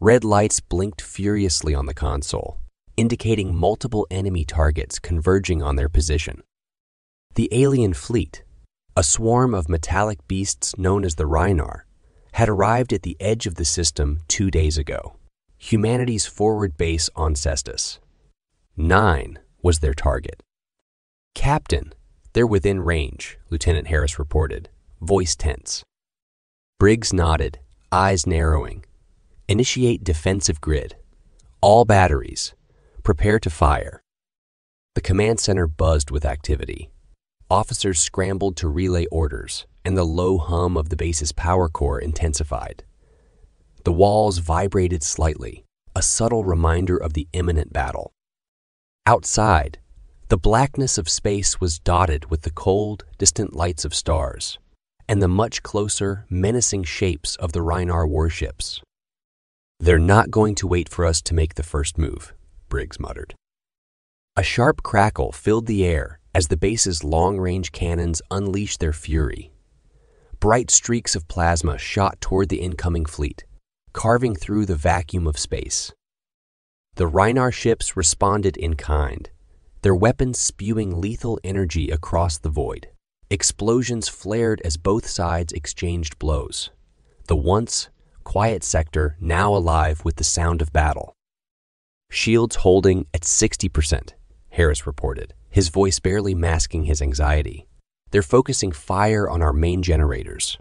Red lights blinked furiously on the console, indicating multiple enemy targets converging on their position. The alien fleet, a swarm of metallic beasts known as the Rhynar, had arrived at the edge of the system 2 days ago, humanity's forward base on Cestus. 9 was their target. "Captain, they're within range," Lieutenant Harris reported, voice tense. Briggs nodded, eyes narrowing. "Initiate defensive grid. All batteries. Prepare to fire." The command center buzzed with activity. Officers scrambled to relay orders, and the low hum of the base's power core intensified. The walls vibrated slightly, a subtle reminder of the imminent battle. Outside, the blackness of space was dotted with the cold, distant lights of stars, and the much closer, menacing shapes of the Rhynar warships. "They're not going to wait for us to make the first move," Briggs muttered. A sharp crackle filled the air as the base's long-range cannons unleashed their fury. Bright streaks of plasma shot toward the incoming fleet, carving through the vacuum of space. The Rhynar ships responded in kind, their weapons spewing lethal energy across the void. Explosions flared as both sides exchanged blows, the once quiet sector now alive with the sound of battle. "Shields holding at 60%, Harris reported, his voice barely masking his anxiety. "They're focusing fire on our main generators."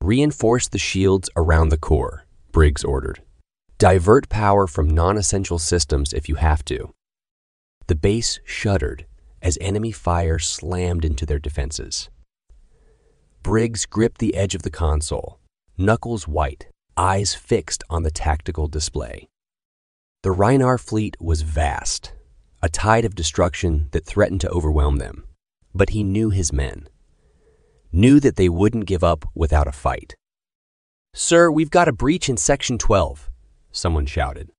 "Reinforce the shields around the core," Briggs ordered. "Divert power from non-essential systems if you have to." The base shuddered as enemy fire slammed into their defenses. Briggs gripped the edge of the console, knuckles white, eyes fixed on the tactical display. The Rhynar fleet was vast, a tide of destruction that threatened to overwhelm them. But he knew his men, knew that they wouldn't give up without a fight. "Sir, we've got a breach in Section 12, someone shouted.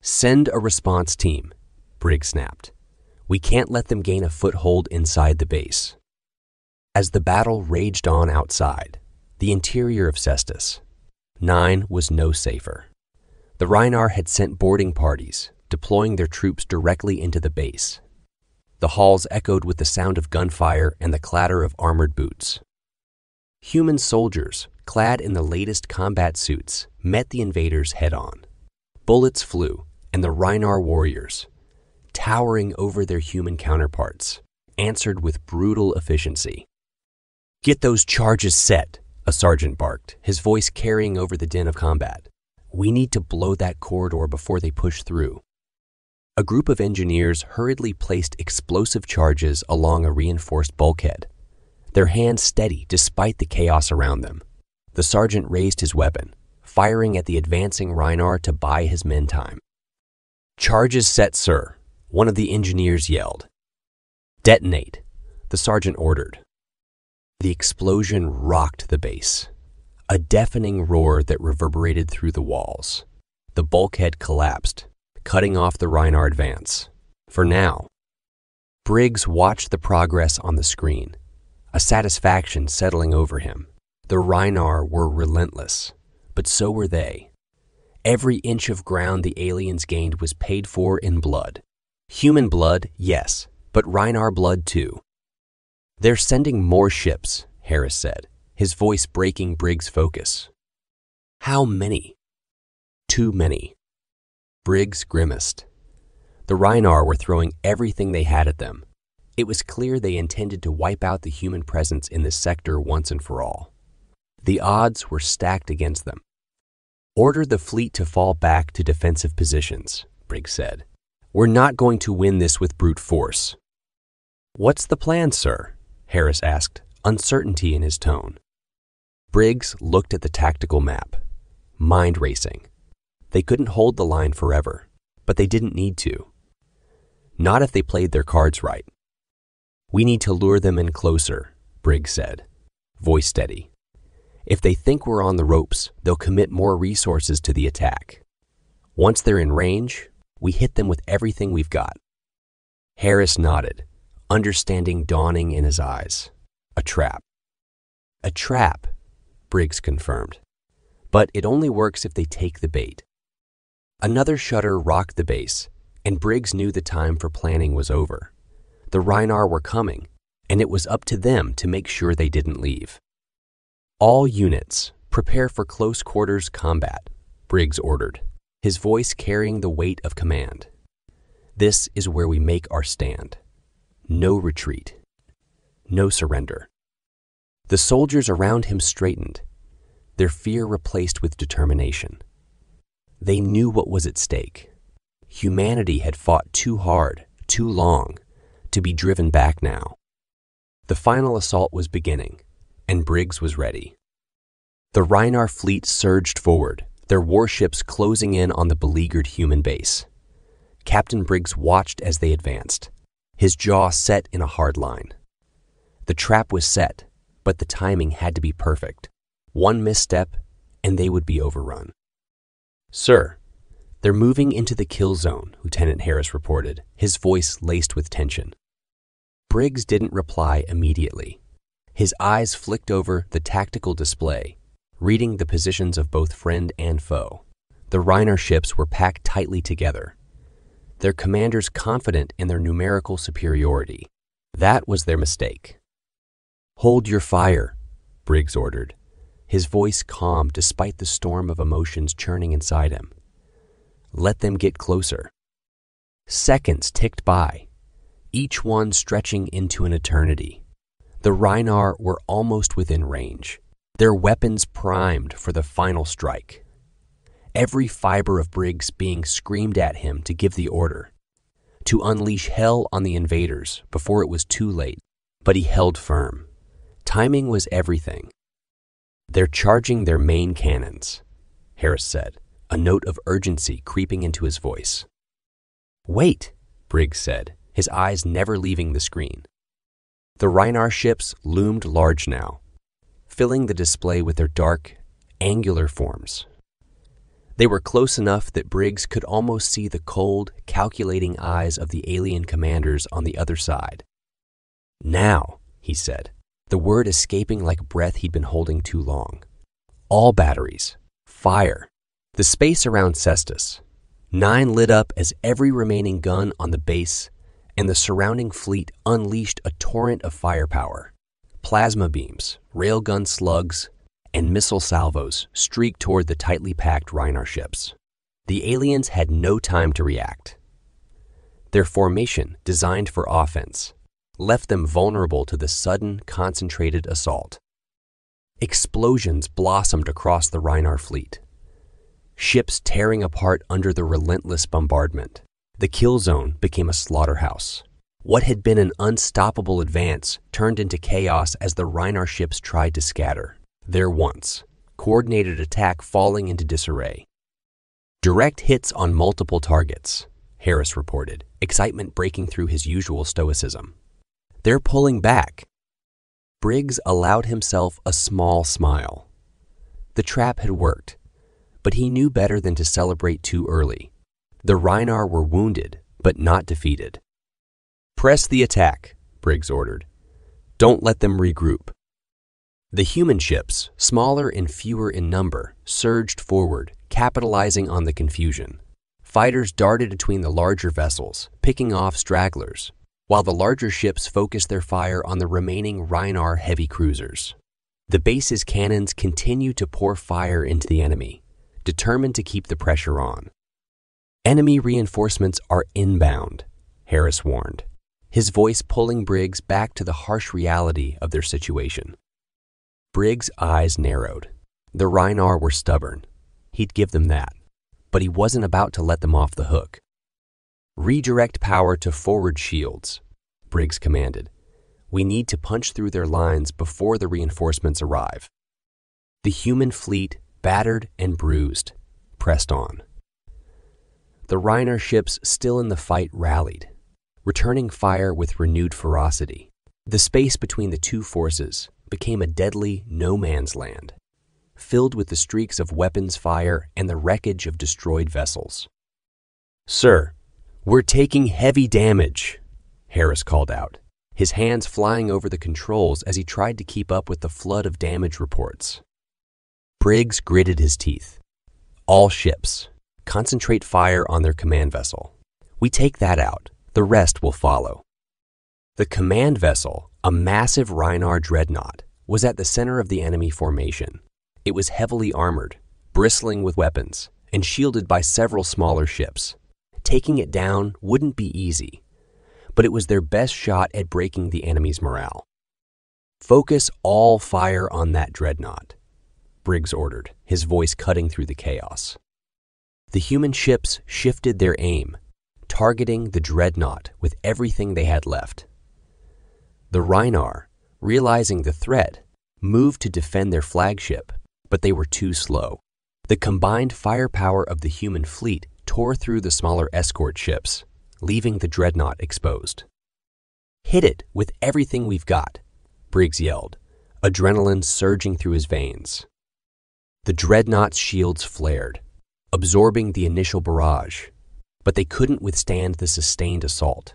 "Send a response team," Briggs snapped. "We can't let them gain a foothold inside the base." As the battle raged on outside, the interior of Cestus, 9 was no safer. The Rhynar had sent boarding parties, deploying their troops directly into the base. The halls echoed with the sound of gunfire and the clatter of armored boots. Human soldiers, clad in the latest combat suits, met the invaders head-on. Bullets flew, and the Rhynar warriors, towering over their human counterparts, answered with brutal efficiency. "Get those charges set," a sergeant barked, his voice carrying over the din of combat. "We need to blow that corridor before they push through." A group of engineers hurriedly placed explosive charges along a reinforced bulkhead, their hands steady despite the chaos around them. The sergeant raised his weapon, firing at the advancing Rhynar to buy his men time. "Charges set, sir," one of the engineers yelled. "Detonate," the sergeant ordered. The explosion rocked the base, a deafening roar that reverberated through the walls. The bulkhead collapsed, cutting off the Rhynar advance. For now, Briggs watched the progress on the screen, a satisfaction settling over him. The Rhynar were relentless, but so were they. Every inch of ground the aliens gained was paid for in blood. Human blood, yes, but Rhynar blood too. "They're sending more ships," Harris said, his voice breaking Briggs' focus. "How many?" "Too many." Briggs grimaced. The Rhynar were throwing everything they had at them. It was clear they intended to wipe out the human presence in this sector once and for all. The odds were stacked against them. "Order the fleet to fall back to defensive positions," Briggs said. "We're not going to win this with brute force." "What's the plan, sir?" Harris asked, uncertainty in his tone. Briggs looked at the tactical map, mind racing. They couldn't hold the line forever, but they didn't need to. Not if they played their cards right. "We need to lure them in closer," Briggs said, voice steady. "If they think we're on the ropes, they'll commit more resources to the attack. Once they're in range, we hit them with everything we've got." Harris nodded, understanding dawning in his eyes. "A trap." "A trap," Briggs confirmed. but it only works if they take the bait. Another shudder rocked the base, and Briggs knew the time for planning was over. The Rhynar were coming, and it was up to them to make sure they didn't leave. "All units, prepare for close quarters combat," Briggs ordered, his voice carrying the weight of command. "This is where we make our stand. No retreat. No surrender." The soldiers around him straightened, their fear replaced with determination. They knew what was at stake. Humanity had fought too hard, too long, to be driven back now. The final assault was beginning, and Briggs was ready. The Rhynar fleet surged forward, their warships closing in on the beleaguered human base. Captain Briggs watched as they advanced, his jaw set in a hard line. The trap was set, but the timing had to be perfect. One misstep, and they would be overrun. "Sir, they're moving into the kill zone," Lieutenant Harris reported, his voice laced with tension. Briggs didn't reply immediately. His eyes flicked over the tactical display, reading the positions of both friend and foe. The Rhynar ships were packed tightly together, their commanders confident in their numerical superiority. That was their mistake. "Hold your fire," Briggs ordered, his voice calm despite the storm of emotions churning inside him. "Let them get closer." Seconds ticked by, each one stretching into an eternity. The Rhynar were almost within range, their weapons primed for the final strike, every fiber of Briggs being screamed at him to give the order, to unleash hell on the invaders before it was too late. But he held firm. Timing was everything. "They're charging their main cannons," Harris said, a note of urgency creeping into his voice. "Wait," Briggs said, his eyes never leaving the screen. The Rhynar ships loomed large now, filling the display with their dark, angular forms. They were close enough that Briggs could almost see the cold, calculating eyes of the alien commanders on the other side. "Now," he said, the word escaping like breath he'd been holding too long. "All batteries. Fire." The space around Cestus, 9 lit up as every remaining gun on the base and the surrounding fleet unleashed a torrent of firepower. Plasma beams, railgun slugs, and missile salvos streaked toward the tightly packed Rhynar ships. The aliens had no time to react. Their formation, designed for offense, left them vulnerable to the sudden, concentrated assault. Explosions blossomed across the Rhynar fleet, ships tearing apart under the relentless bombardment. The kill zone became a slaughterhouse. What had been an unstoppable advance turned into chaos as the Rhynar ships tried to scatter, their once coordinated attack falling into disarray. "Direct hits on multiple targets," Harris reported, excitement breaking through his usual stoicism. "They're pulling back." Briggs allowed himself a small smile. The trap had worked, but he knew better than to celebrate too early. The Rhynar were wounded, but not defeated. "Press the attack," Briggs ordered. "Don't let them regroup." The human ships, smaller and fewer in number, surged forward, capitalizing on the confusion. Fighters darted between the larger vessels, picking off stragglers, while the larger ships focused their fire on the remaining Rhynar heavy cruisers. The base's cannons continued to pour fire into the enemy, determined to keep the pressure on. "Enemy reinforcements are inbound," Harris warned, his voice pulling Briggs back to the harsh reality of their situation. Briggs' eyes narrowed. The Rhynar were stubborn. He'd give them that. But he wasn't about to let them off the hook. "Redirect power to forward shields," Briggs commanded. "We need to punch through their lines before the reinforcements arrive." The human fleet, battered and bruised, pressed on. The Rhynar ships still in the fight rallied, returning fire with renewed ferocity. The space between the two forces became a deadly no-man's land, filled with the streaks of weapons fire and the wreckage of destroyed vessels. "Sir, we're taking heavy damage," Harris called out, his hands flying over the controls as he tried to keep up with the flood of damage reports. Briggs gritted his teeth. All ships, concentrate fire on their command vessel. We take that out, the rest will follow. The command vessel, a massive Rhynar dreadnought, was at the center of the enemy formation. It was heavily armored, bristling with weapons, and shielded by several smaller ships. Taking it down wouldn't be easy, but it was their best shot at breaking the enemy's morale. Focus all fire on that dreadnought, Briggs ordered, his voice cutting through the chaos. The human ships shifted their aim, targeting the dreadnought with everything they had left. The Rhynar, realizing the threat, moved to defend their flagship, but they were too slow. The combined firepower of the human fleet tore through the smaller escort ships, leaving the dreadnought exposed. "Hit it with everything we've got," Briggs yelled, adrenaline surging through his veins. The dreadnought's shields flared, absorbing the initial barrage, but they couldn't withstand the sustained assault.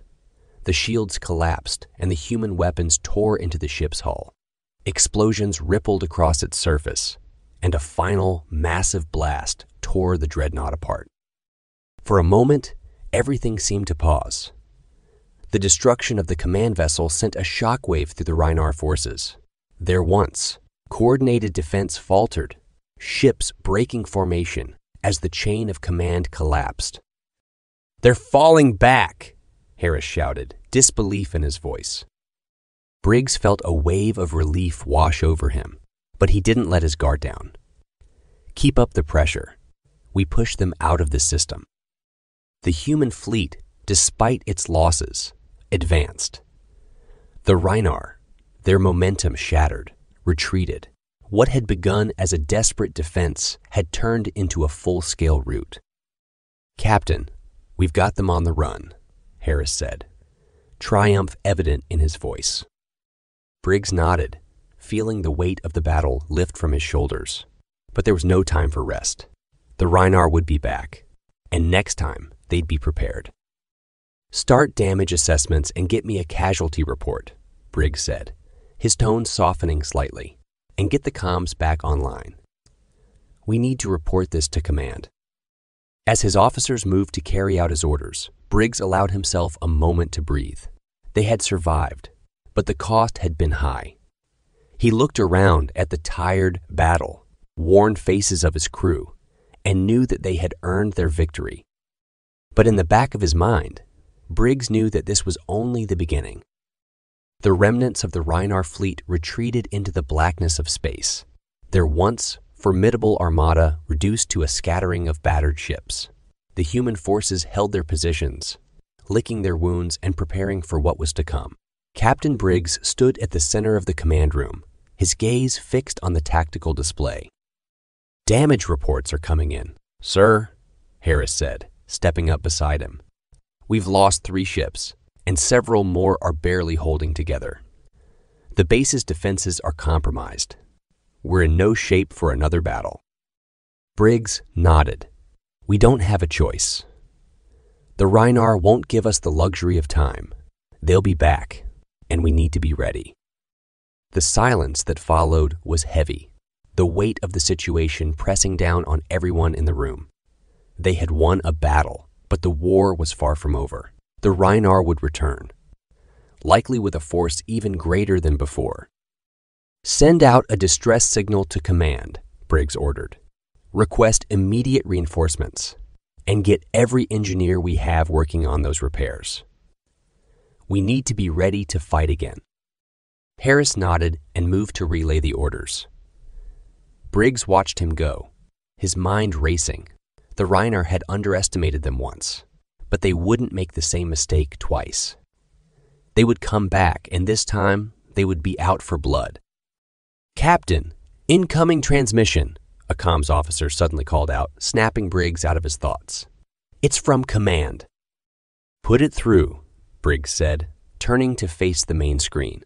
The shields collapsed, and the human weapons tore into the ship's hull. Explosions rippled across its surface, and a final, massive blast tore the dreadnought apart. For a moment, everything seemed to pause. The destruction of the command vessel sent a shockwave through the Rhynar forces. Their once coordinated defense faltered, ships breaking formation as the chain of command collapsed. "They're falling back," Harris shouted, disbelief in his voice. Briggs felt a wave of relief wash over him, but he didn't let his guard down. "Keep up the pressure. We push them out of the system." The human fleet, despite its losses, advanced. The Rhynar, their momentum shattered, retreated. What had begun as a desperate defense had turned into a full-scale rout. "Captain, we've got them on the run," Harris said, triumph evident in his voice. Briggs nodded, feeling the weight of the battle lift from his shoulders. But there was no time for rest. The Rhynar would be back, and next time they'd be prepared. "Start damage assessments and get me a casualty report," Briggs said, his tone softening slightly, "and get the comms back online. We need to report this to command." As his officers moved to carry out his orders, Briggs allowed himself a moment to breathe. They had survived, but the cost had been high. He looked around at the tired battle, worn faces of his crew, and knew that they had earned their victory. But in the back of his mind, Briggs knew that this was only the beginning. The remnants of the Rhynar fleet retreated into the blackness of space, their once formidable armada reduced to a scattering of battered ships. The human forces held their positions, licking their wounds and preparing for what was to come. Captain Briggs stood at the center of the command room, his gaze fixed on the tactical display. "Damage reports are coming in, sir," Harris said, stepping up beside him. "We've lost 3 ships, and several more are barely holding together. The base's defenses are compromised. We're in no shape for another battle." Briggs nodded. "We don't have a choice. The Rhynar won't give us the luxury of time. They'll be back, and we need to be ready." The silence that followed was heavy, the weight of the situation pressing down on everyone in the room. They had won a battle, but the war was far from over. The Rhynar would return, likely with a force even greater than before. "Send out a distress signal to command," Briggs ordered. "Request immediate reinforcements, and get every engineer we have working on those repairs. We need to be ready to fight again." Harris nodded and moved to relay the orders. Briggs watched him go, his mind racing. The Rhynar had underestimated them once, but they wouldn't make the same mistake twice. They would come back, and this time they would be out for blood. "Captain, incoming transmission," a comms officer suddenly called out, snapping Briggs out of his thoughts. "It's from command." "Put it through," Briggs said, turning to face the main screen.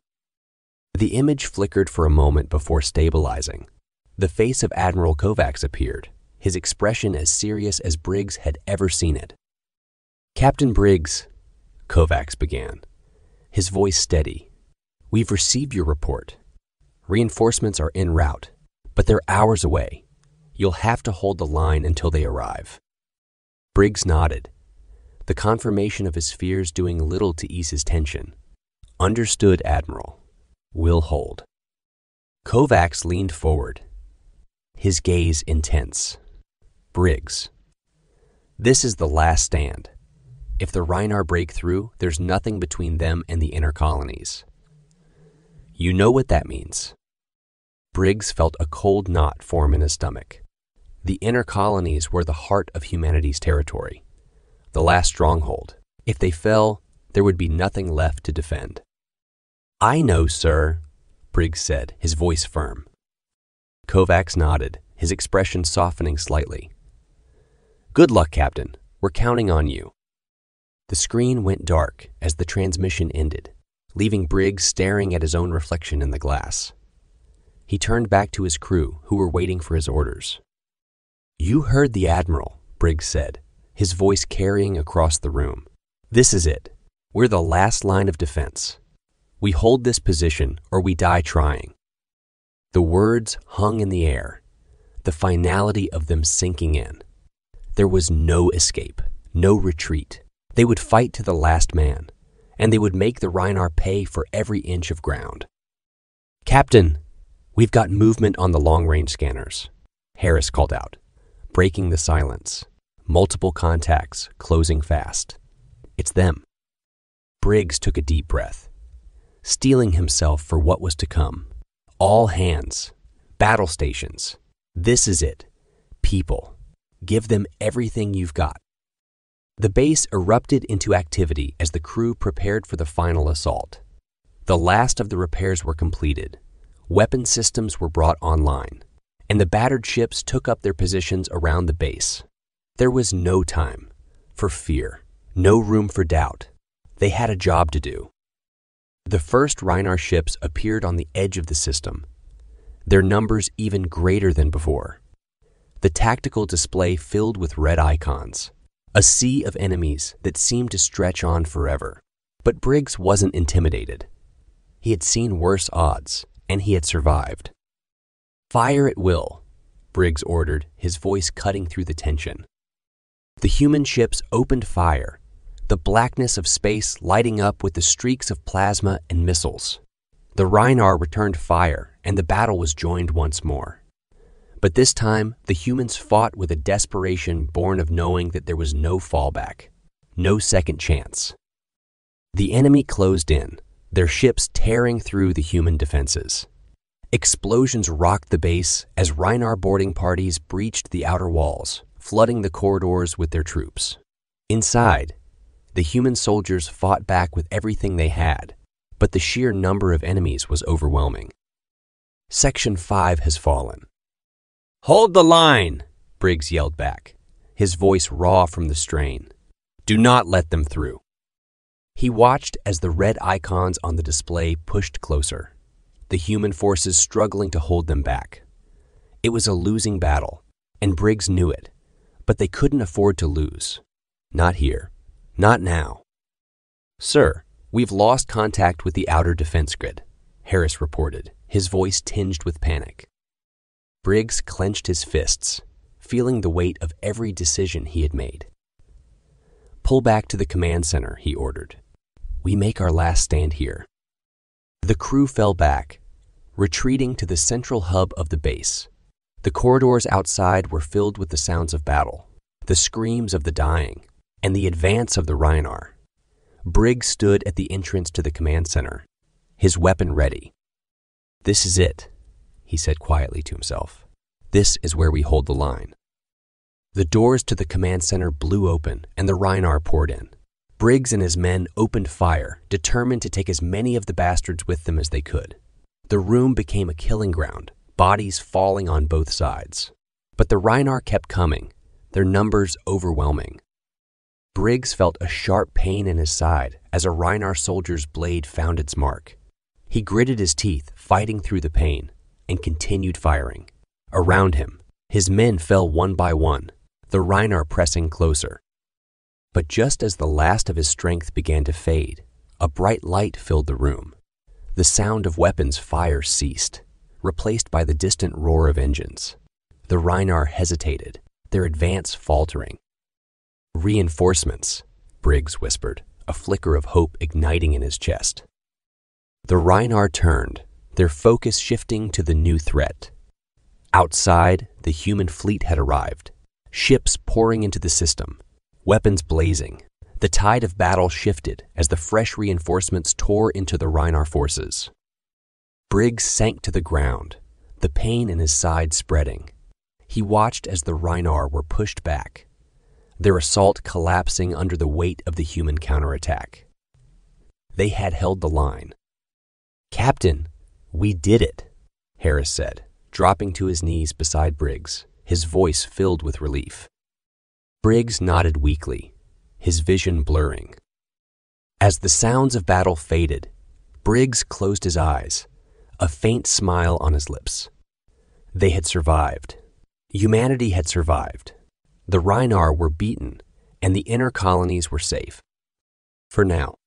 The image flickered for a moment before stabilizing. The face of Admiral Kovacs appeared, his expression as serious as Briggs had ever seen it. "Captain Briggs," Kovacs began, his voice steady. "We've received your report. Reinforcements are en route, but they're hours away, You'll have to hold the line until they arrive." Briggs nodded, the confirmation of his fears doing little to ease his tension. "Understood, Admiral. We'll hold." Kovacs leaned forward, his gaze intense. "Briggs, this is the last stand. If the Rhynar break through, there's nothing between them and the inner colonies. You know what that means." Briggs felt a cold knot form in his stomach. The inner colonies were the heart of humanity's territory, the last stronghold. If they fell, there would be nothing left to defend. "I know, sir," Briggs said, his voice firm. Kovacs nodded, his expression softening slightly. "Good luck, Captain. We're counting on you." The screen went dark as the transmission ended, leaving Briggs staring at his own reflection in the glass. He turned back to his crew, who were waiting for his orders. "You heard the Admiral," Briggs said, his voice carrying across the room. "This is it. We're the last line of defense. We hold this position or we die trying." The words hung in the air, the finality of them sinking in. There was no escape, no retreat. They would fight to the last man, and they would make the Rhynar pay for every inch of ground. "Captain, we've got movement on the long-range scanners," Harris called out, breaking the silence. Multiple contacts closing fast. "It's them." Briggs took a deep breath, steeling himself for what was to come. All hands, battle stations. This is it. People, give them everything you've got. The base erupted into activity as the crew prepared for the final assault. The last of the repairs were completed. Weapon systems were brought online, and the battered ships took up their positions around the base. There was no time for fear, no room for doubt. They had a job to do. The first Rhynar ships appeared on the edge of the system, their numbers even greater than before. The tactical display filled with red icons, a sea of enemies that seemed to stretch on forever. But Briggs wasn't intimidated. He had seen worse odds, and he had survived. "Fire at will," Briggs ordered, his voice cutting through the tension. The human ships opened fire, the blackness of space lighting up with the streaks of plasma and missiles. The Rhynar returned fire, and the battle was joined once more. But this time, the humans fought with a desperation born of knowing that there was no fallback, no second chance. The enemy closed in, their ships tearing through the human defenses. Explosions rocked the base as Rhynar boarding parties breached the outer walls, flooding the corridors with their troops. Inside, the human soldiers fought back with everything they had, but the sheer number of enemies was overwhelming. Section 5 has fallen. "Hold the line," Briggs yelled back, his voice raw from the strain. "Do not let them through." He watched as the red icons on the display pushed closer, the human forces struggling to hold them back. It was a losing battle, and Briggs knew it, but they couldn't afford to lose. Not here. Not now. "Sir, we've lost contact with the outer defense grid," Harris reported, his voice tinged with panic. Briggs clenched his fists, feeling the weight of every decision he had made. "Pull back to the command center," he ordered. "We make our last stand here." The crew fell back, retreating to the central hub of the base. The corridors outside were filled with the sounds of battle, the screams of the dying, and the advance of the Rhynar. Briggs stood at the entrance to the command center, his weapon ready. "This is it," he said quietly to himself. "This is where we hold the line." The doors to the command center blew open and the Rhynar poured in. Briggs and his men opened fire, determined to take as many of the bastards with them as they could. The room became a killing ground, bodies falling on both sides. But the Rhynar kept coming, their numbers overwhelming. Briggs felt a sharp pain in his side as a Rhynar soldier's blade found its mark. He gritted his teeth, fighting through the pain, and continued firing. Around him, his men fell one by one, the Rhynar pressing closer. But just as the last of his strength began to fade, a bright light filled the room. The sound of weapons fire ceased, replaced by the distant roar of engines. The Rhynar hesitated, their advance faltering. "Reinforcements," Briggs whispered, a flicker of hope igniting in his chest. The Rhynar turned, their focus shifting to the new threat. Outside, the human fleet had arrived, ships pouring into the system, weapons blazing. The tide of battle shifted as the fresh reinforcements tore into the Rhynar forces. Briggs sank to the ground, the pain in his side spreading. He watched as the Rhynar were pushed back, their assault collapsing under the weight of the human counterattack. They had held the line. "Captain, we did it," Harris said, dropping to his knees beside Briggs, his voice filled with relief. Briggs nodded weakly, his vision blurring. As the sounds of battle faded, Briggs closed his eyes, a faint smile on his lips. They had survived. Humanity had survived. The Rhynar were beaten, and the inner colonies were safe. For now.